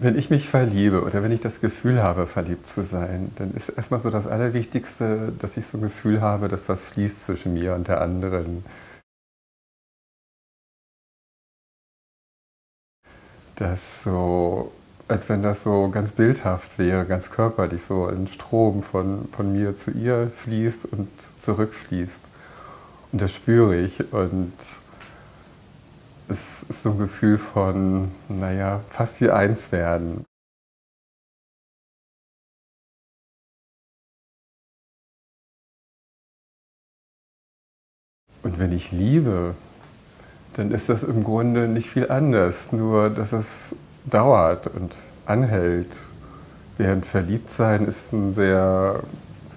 Wenn ich mich verliebe oder wenn ich das Gefühl habe, verliebt zu sein, dann ist erstmal so das Allerwichtigste, dass ich so ein Gefühl habe, dass was fließt zwischen mir und der anderen. Das so, als wenn das so ganz bildhaft wäre, ganz körperlich, so ein Strom von mir zu ihr fließt und zurückfließt. Und das spüre ich und es ist so ein Gefühl von, naja, fast wie eins werden. Und wenn ich liebe, dann ist das im Grunde nicht viel anders, nur dass es dauert und anhält. Während Verliebtsein ist ein sehr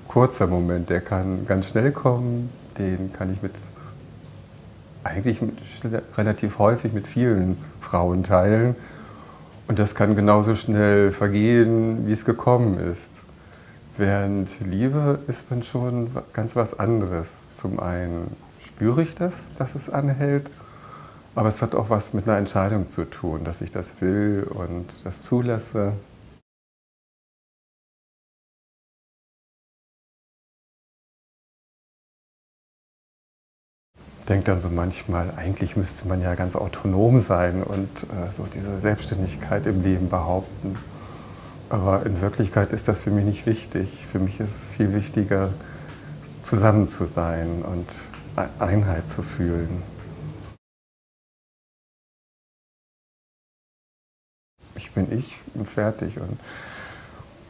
kurzer Moment, der kann ganz schnell kommen, den kann ich relativ häufig mit vielen Frauen teilen. Und das kann genauso schnell vergehen, wie es gekommen ist. Während Liebe ist dann schon ganz was anderes. Zum einen spüre ich das, dass es anhält, aber es hat auch was mit einer Entscheidung zu tun, dass ich das will und das zulasse. Ich denke dann so manchmal, eigentlich müsste man ja ganz autonom sein und so diese Selbstständigkeit im Leben behaupten. Aber in Wirklichkeit ist das für mich nicht wichtig. Für mich ist es viel wichtiger, zusammen zu sein und Einheit zu fühlen. Ich bin ich und fertig. Und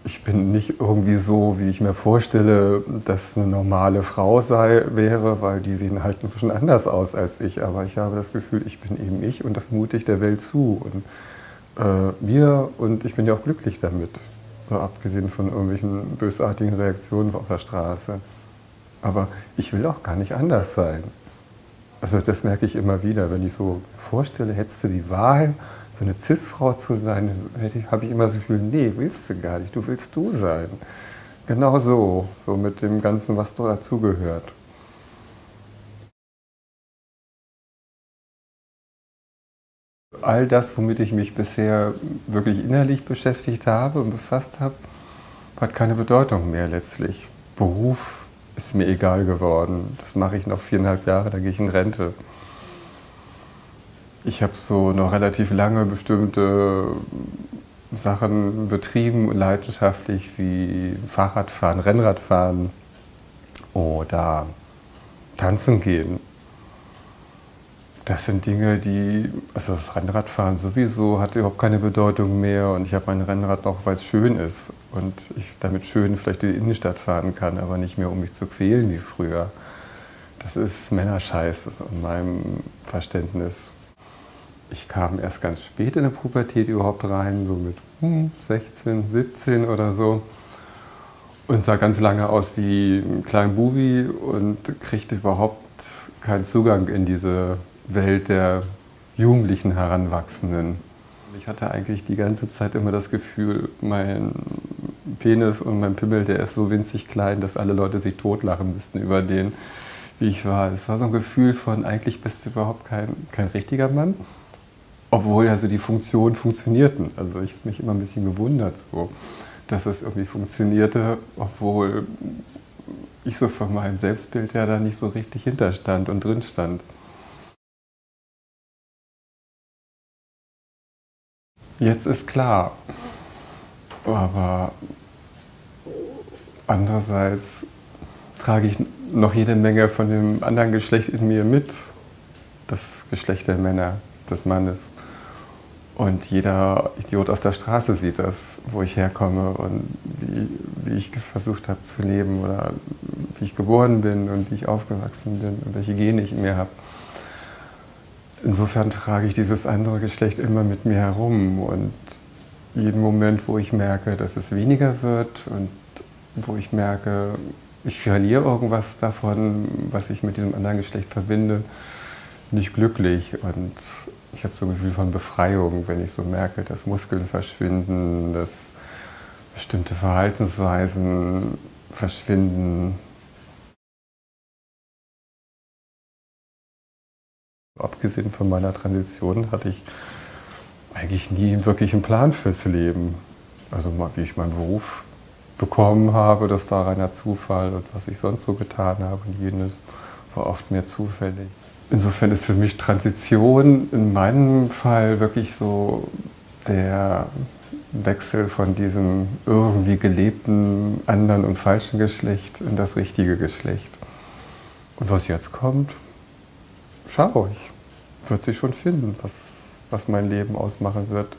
ich bin nicht irgendwie so, wie ich mir vorstelle, dass eine normale Frau wäre, weil die sehen halt schon anders aus als ich. Aber ich habe das Gefühl, ich bin eben ich und das mute ich der Welt zu. Und ich bin ja auch glücklich damit, so abgesehen von irgendwelchen bösartigen Reaktionen auf der Straße. Aber ich will auch gar nicht anders sein. Also das merke ich immer wieder, wenn ich so vorstelle, hättest du die Wahl, so eine Cis-Frau zu sein, dann habe ich immer so viel, nee, willst du gar nicht, du willst du sein. Genau so, so mit dem Ganzen, was dazugehört. All das, womit ich mich bisher wirklich innerlich beschäftigt habe und befasst habe, hat keine Bedeutung mehr letztlich. Beruf ist mir egal geworden. Das mache ich noch 4,5 Jahre, dann gehe ich in Rente. Ich habe so noch relativ lange bestimmte Sachen betrieben, leidenschaftlich, wie Fahrradfahren, Rennradfahren oder tanzen gehen. Das sind Dinge, also das Rennradfahren sowieso hat überhaupt keine Bedeutung mehr und ich habe mein Rennrad noch, weil es schön ist und ich damit schön vielleicht in die Innenstadt fahren kann, aber nicht mehr, um mich zu quälen wie früher. Das ist Männerscheiß in meinem Verständnis. Ich kam erst ganz spät in der Pubertät überhaupt rein, so mit 16, 17 oder so und sah ganz lange aus wie ein kleiner Bubi und kriegte überhaupt keinen Zugang in diese Welt der jugendlichen Heranwachsenden. Ich hatte eigentlich die ganze Zeit immer das Gefühl, mein Penis und mein Pimmel, der ist so winzig klein, dass alle Leute sich totlachen müssten über den, wie ich war. Es war so ein Gefühl von, eigentlich bist du überhaupt kein richtiger Mann, obwohl also die Funktionen funktionierten. Also ich habe mich immer ein bisschen gewundert, so, dass es irgendwie funktionierte, obwohl ich so von meinem Selbstbild ja da nicht so richtig hinterstand und drin stand. Jetzt ist klar, aber andererseits trage ich noch jede Menge von dem anderen Geschlecht in mir mit, das Geschlecht der Männer, des Mannes. Und jeder Idiot auf der Straße sieht das, wo ich herkomme und wie ich versucht habe zu leben oder wie ich geboren bin und wie ich aufgewachsen bin und welche Gene ich in mir habe. Insofern trage ich dieses andere Geschlecht immer mit mir herum und jeden Moment, wo ich merke, dass es weniger wird und wo ich merke, ich verliere irgendwas davon, was ich mit diesem anderen Geschlecht verbinde, bin ich glücklich und ich habe so ein Gefühl von Befreiung, wenn ich so merke, dass Muskeln verschwinden, dass bestimmte Verhaltensweisen verschwinden. Abgesehen von meiner Transition hatte ich eigentlich nie wirklich einen Plan fürs Leben. Also wie ich meinen Beruf bekommen habe, das war reiner Zufall, und was ich sonst so getan habe und jenes war oft mehr zufällig. Insofern ist für mich Transition in meinem Fall wirklich so der Wechsel von diesem irgendwie gelebten anderen und falschen Geschlecht in das richtige Geschlecht. Und was jetzt kommt, schaue ich. Wird sich schon finden, was mein Leben ausmachen wird.